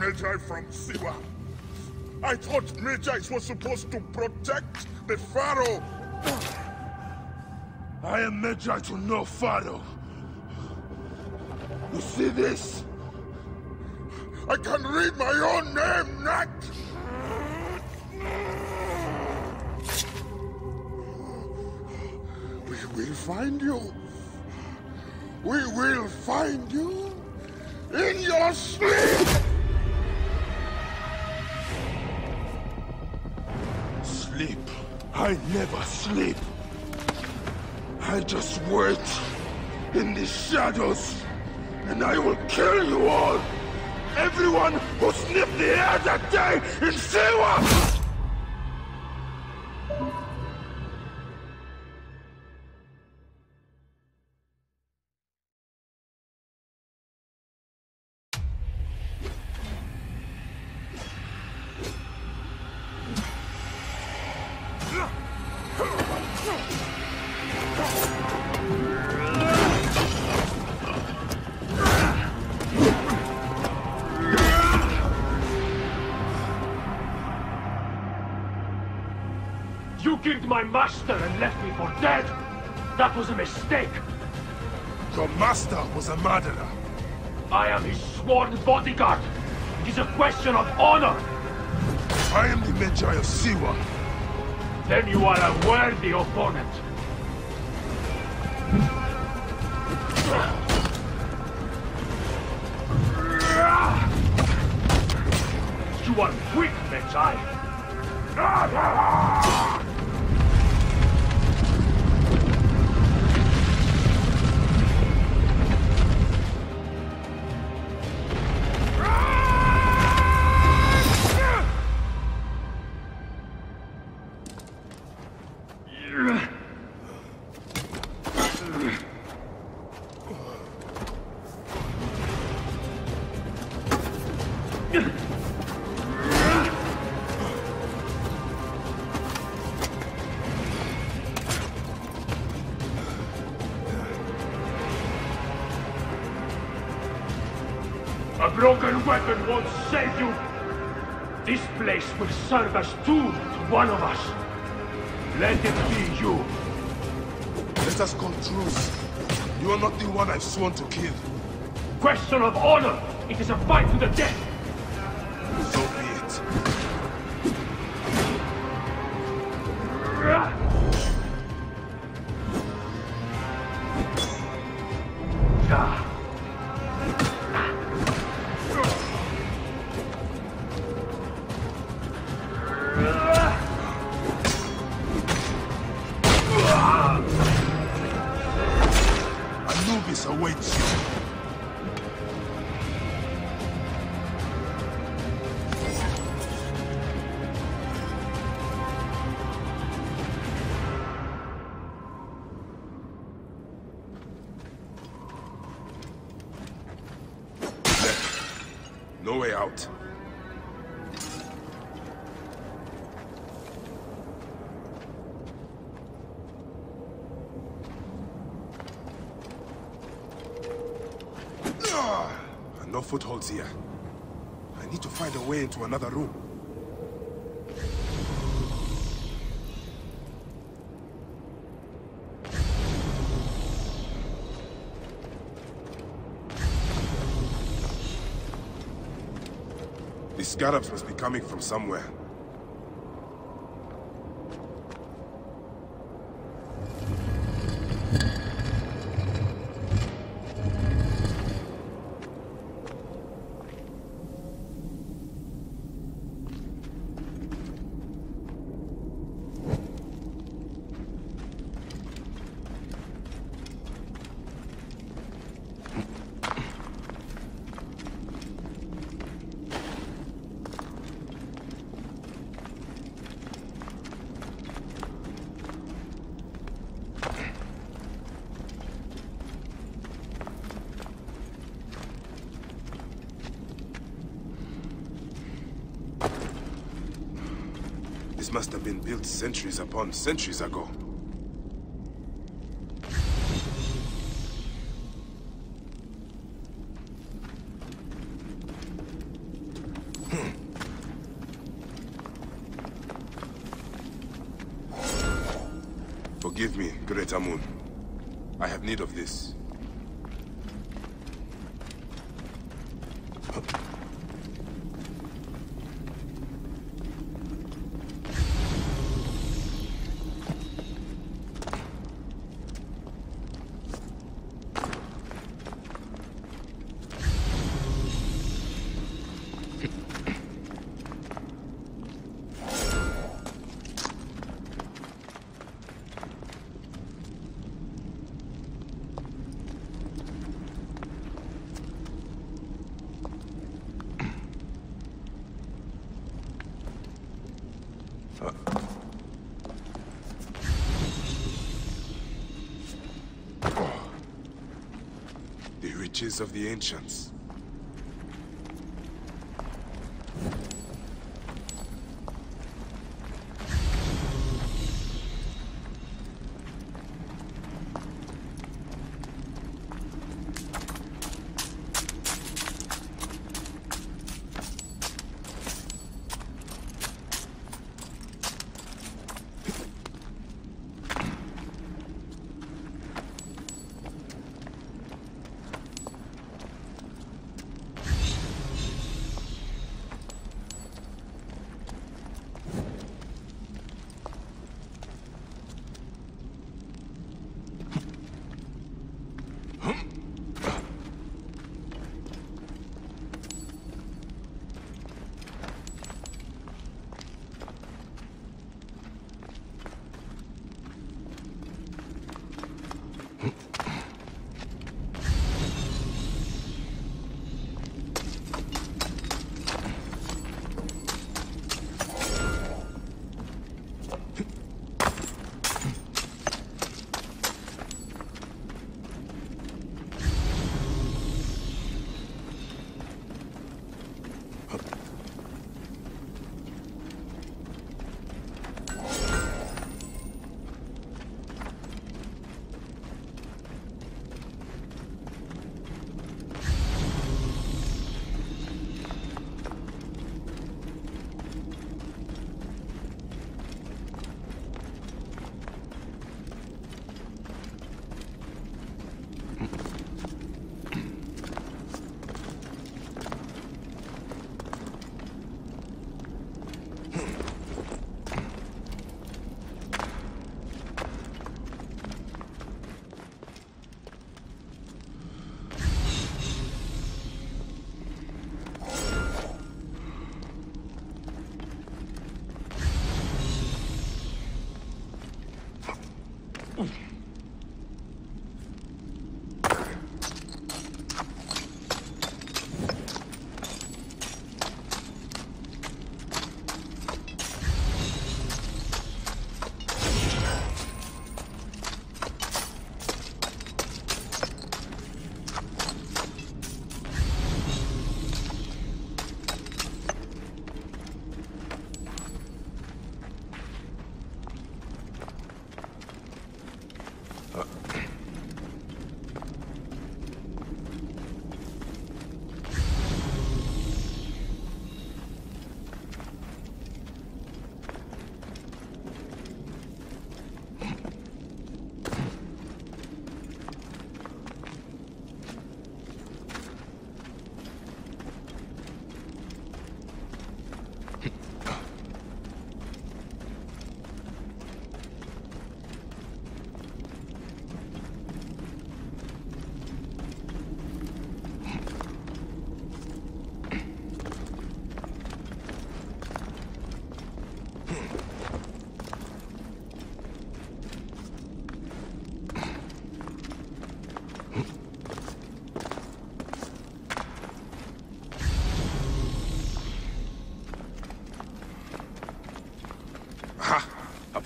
Medjay from Siwa. I thought Medjay was supposed to protect the pharaoh. I am Medjay to no pharaoh. You see this? I can read my own name, Nak! We will find you. We will find you in your sleep! Sleep? I never sleep. I just wait in the shadows and I will kill you all! Everyone who sniffed the air that day in Siwa! My master and left me for dead. That was a mistake. Your master was a murderer. I am his sworn bodyguard. It is a question of honor. I am the Medjay of Siwa. Then you are a worthy opponent. You are quick, Medjay. Weapon won't save you! This place will serve as tomb to one of us. Let it be you. Let us control. You are not the one I've sworn to kill. Question of honor! It is a fight to the death! So be it. No way out. No footholds here. I need to find a way into another room. The Scarabs must be coming from somewhere. Must have been built centuries upon centuries ago. Give me, Great Amun. I have need of this. Of the ancients.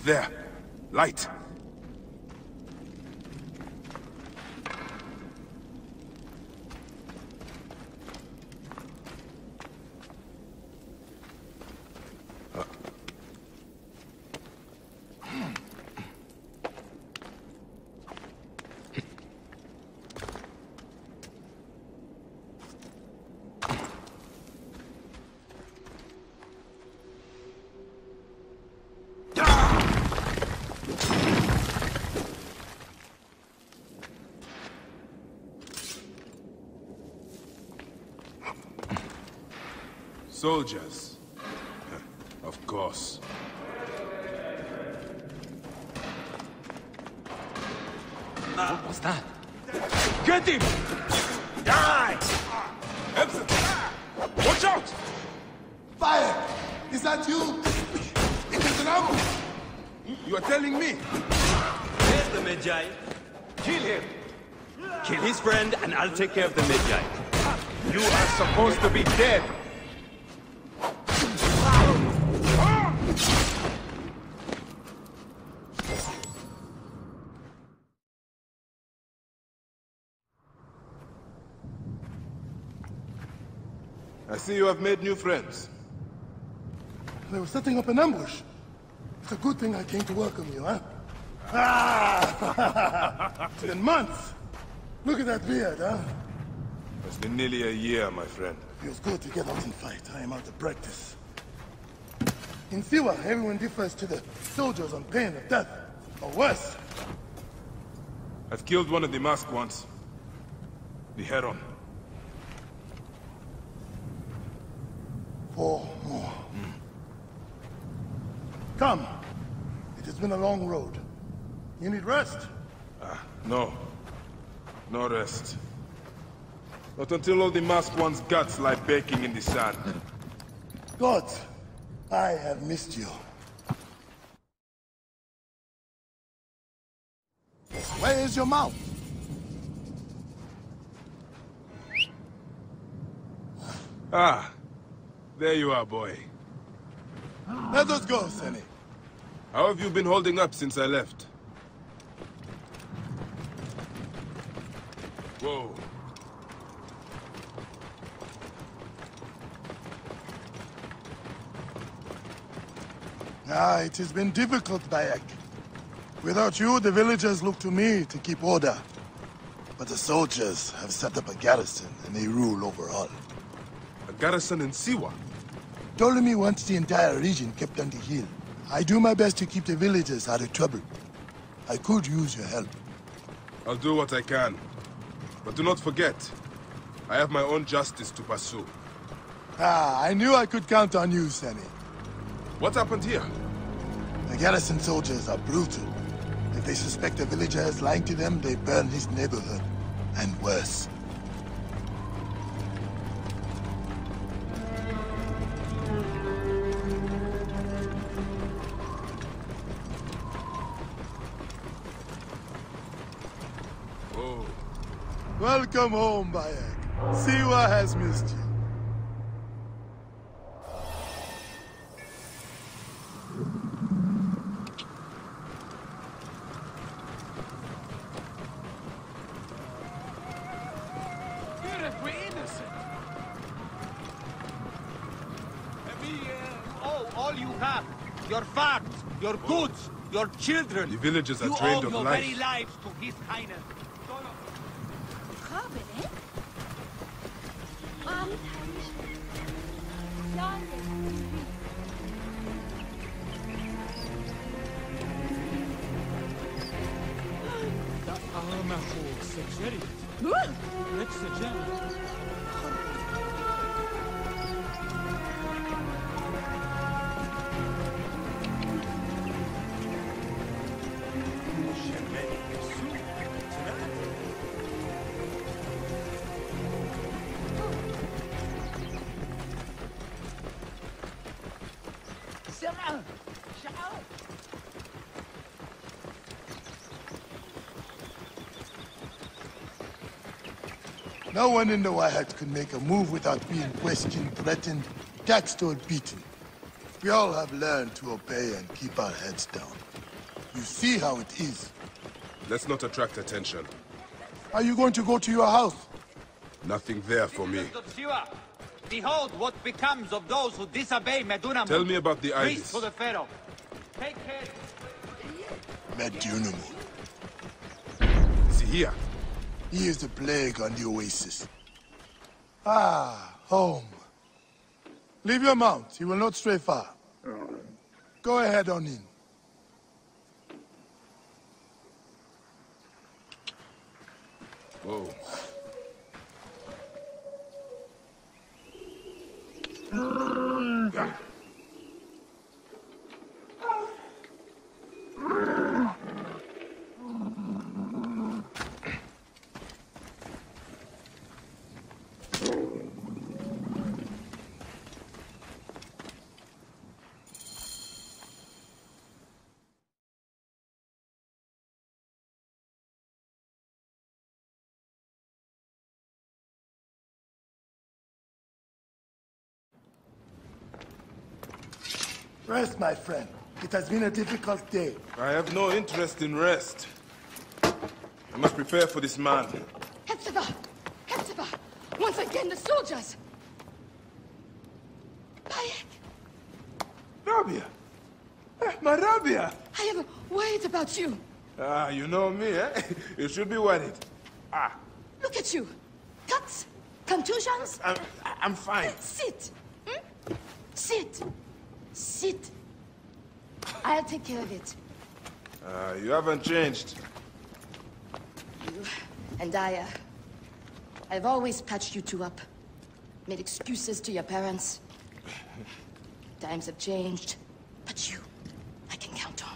There. Light. Soldiers. Of course. What was that? Get him! Die! Ebsen! Watch out! Fire! Is that you? It is an ambush! You are telling me? There's the Medjay. Kill him! Kill his friend and I'll take care of the Medjay. You are supposed to be dead! I see you have made new friends. They were setting up an ambush. It's a good thing I came to welcome you, huh? Ah! It's been months! Look at that beard, huh? It's been nearly a year, my friend. Feels good to get out and fight. I am out of practice. In Siwa, everyone defers to the soldiers on pain of death. Or worse. I've killed one of the masked ones. The Heron. Four more. Come. It has been a long road. You need rest? No. No rest. Not until all the masked one's guts lie baking in the sand. Gods, I have missed you. Where is your mouth? Ah, there you are, boy. Let us go, Senu. How have you been holding up since I left? Whoa. Ah, it has been difficult, Bayek. Without you, the villagers look to me to keep order. But the soldiers have set up a garrison, and they rule over all. A garrison in Siwa? Ptolemy wants the entire region kept on the hill. I do my best to keep the villagers out of trouble. I could use your help. I'll do what I can. But do not forget, I have my own justice to pursue. Ah, I knew I could count on you, Sammy. What happened here? The garrison soldiers are brutal. If they suspect a villager is lying to them, they burn his neighborhood. And worse. Welcome home, Bayek. Siwa has missed you. Good if we're innocent. We, all you have, your farms, your goods, your children. The villagers are drained of life. You owe your very lives to his kindness. No one in the Waihat could make a move without being questioned, threatened, taxed or beaten. We all have learned to obey and keep our heads down. You see how it is. Let's not attract attention. Are you going to go to your house? Nothing there for me. Behold what becomes of those who disobey Medunamun. Tell me about the idols. For the pharaoh. Take care. Medunamun. Is he here? He is the plague on the oasis. Ah, home. Leave your mount. He will not stray far. Go ahead on in. Whoa. Rest, my friend. It has been a difficult day. I have no interest in rest. I must prepare for this man. Hepzibah! Hepzibah! Once again, the soldiers! Bayek! Rabiah! My Rabiah! I am worried about you. Ah, you know me, eh? You should be worried. Ah. Look at you. Cuts? Contusions? I'm fine. Sit. Hmm? Sit. Sit. I'll take care of it. You haven't changed. You and I've always patched you two up. Made excuses to your parents. Times have changed. But you, I can count on.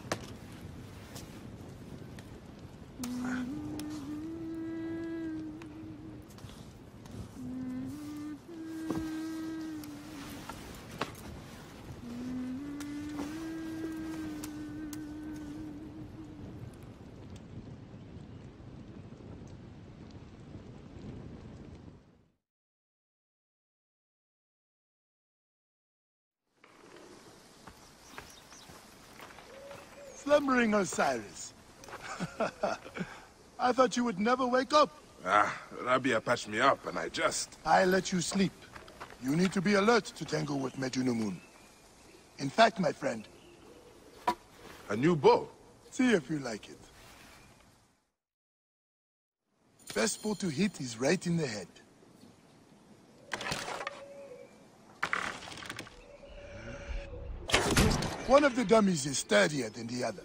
Slumbering, Osiris. I thought you would never wake up. Ah, Rabiah patched me up and I let you sleep. You need to be alert to tangle with Medunamun. In fact, my friend... A new bow? See if you like it. Best bow to hit is right in the head. One of the dummies is sturdier than the other.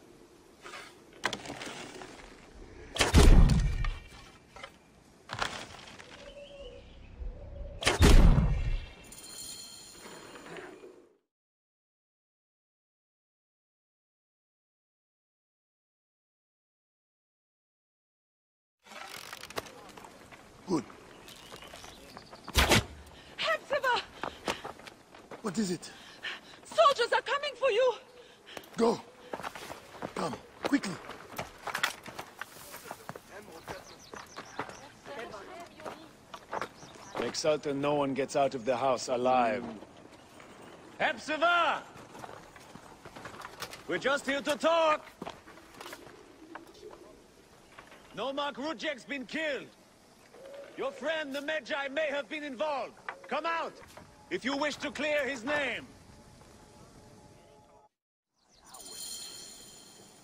Good. Hepzibah! What is it? Soldiers are coming for you! Go! Come, quickly! Make certain no one gets out of the house alive. Hepzibah! We're just here to talk! Nomarch Rujek's been killed! Your friend, the Medjay, may have been involved! Come out, if you wish to clear his name!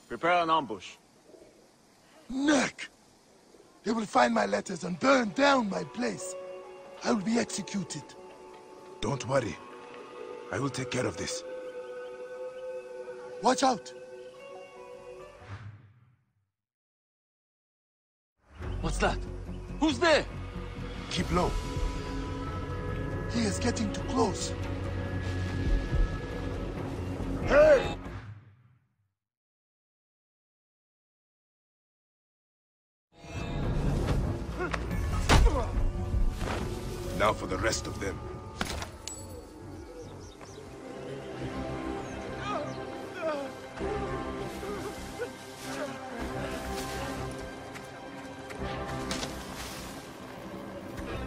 Prepare an ambush. Neck! They will find my letters and burn down my place. I will be executed. Don't worry. I will take care of this. Watch out! What's that? Who's there? Keep low. He is getting too close. Hey! Now for the rest of them.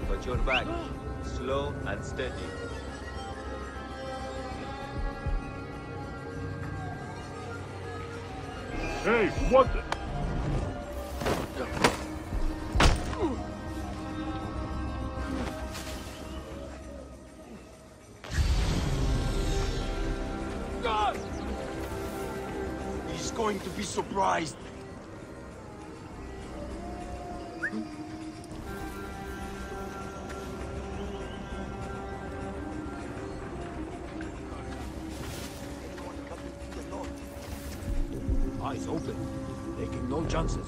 Watch your back. Slow and steady. Hey, what the... to be surprised. Eyes open, taking no chances.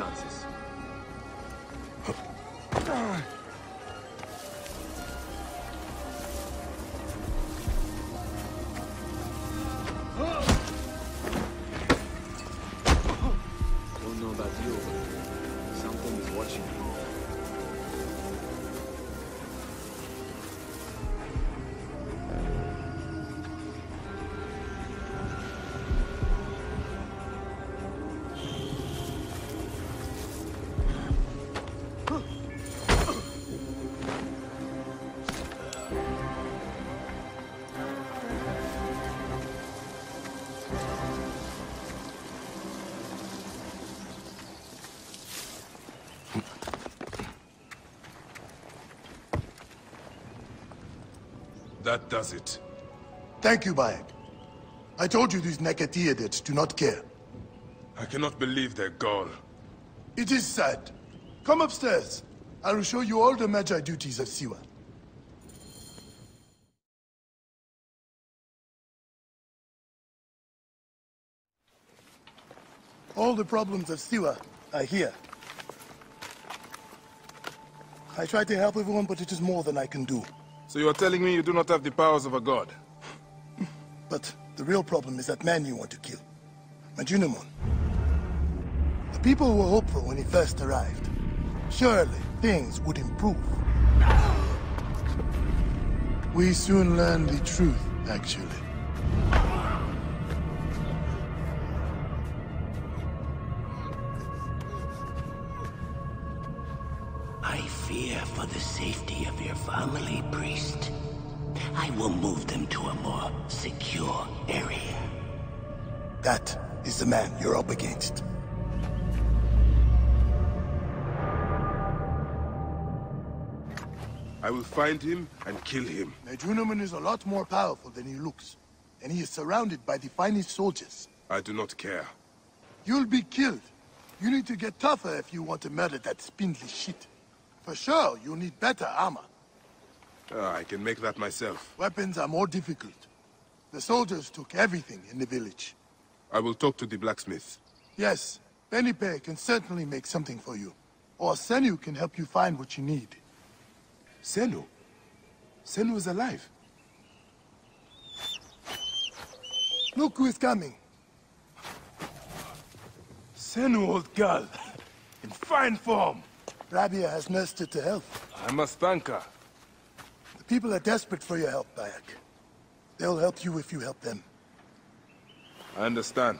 chances. That does it. Thank you, Bayek. I told you these Nakathirids do not care. I cannot believe their gall. It is sad. Come upstairs. I will show you all the Magi duties of Siwa. All the problems of Siwa are here. I try to help everyone, but it is more than I can do. So you are telling me you do not have the powers of a god? But the real problem is that man you want to kill. Medunamun. The people were hopeful when he first arrived. Surely things would improve. We soon learned the truth, actually. For the safety of your family, priest, I will move them to a more secure area. That is the man you're up against. I will find him and kill him. Neidrunaman is a lot more powerful than he looks, and he is surrounded by the finest soldiers. I do not care. You'll be killed. You need to get tougher if you want to murder that spindly shit. For sure, you need better armor. I can make that myself. Weapons are more difficult. The soldiers took everything in the village. I will talk to the blacksmith. Yes, Penipe can certainly make something for you. Or Senu can help you find what you need. Senu? Senu is alive. Look who is coming. Senu, old girl. In fine form. Rabiah has nursed her to health. I must thank her. The people are desperate for your help, Bayek. They'll help you if you help them. I understand.